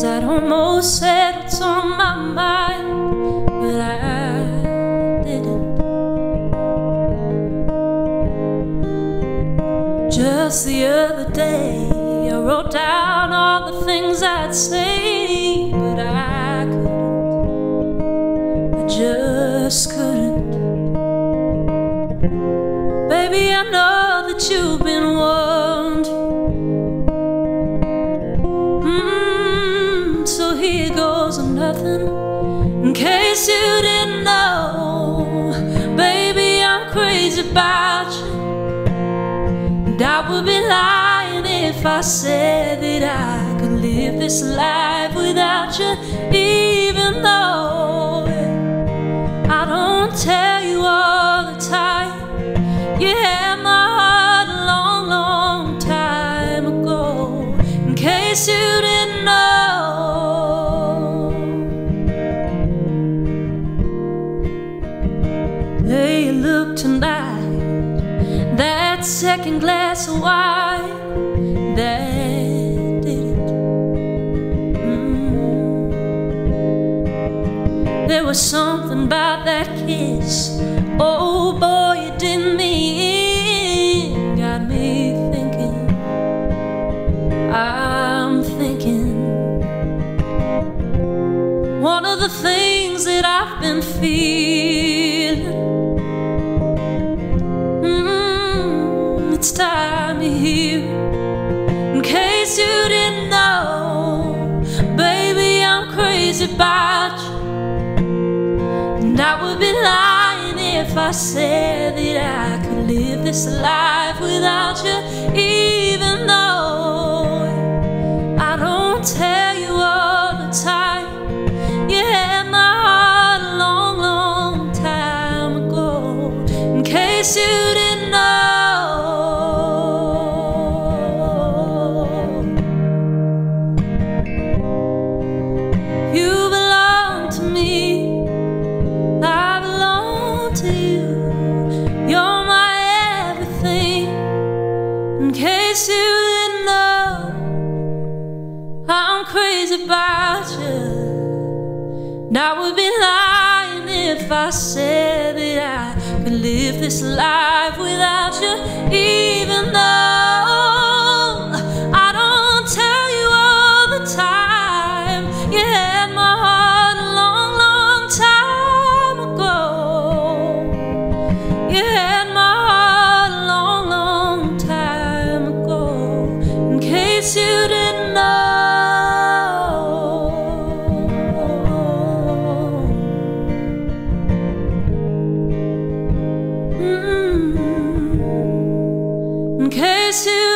'Cause I'd almost said what's on my mind, but I didn't. Just the other day I wrote down all the things I'd say, but I couldn't, I just couldn't. Baby, I know that you've been warned. So here goes nothing, in case you didn't know. Baby, I'm crazy about you, and I would be lying if I said that I could live this life without you, even though I don't tell you all the time. You had my heart a long, long time ago, in case you didn't know. There you look tonight, that second glass of wine, that did it. There was something about that kiss, oh boy, it didn't mean, got me thinking, I'm thinking. One of the things that I've been feeling, it's time to hear, in case you didn't know. Baby, I'm crazy about you, and I would be lying if I said that I could live this life without you, even though I don't tell you all the time. You had my heart a long, long time ago, in case you didn't know. You belong to me, I belong to you. You're my everything, in case you didn't know. I'm crazy about you, and I would be lying if I said that I could live this life without you, even though I don't tell you all the time. You had my heart a long, long time ago. You had my heart a long, long time ago, in case you didn't know. In case you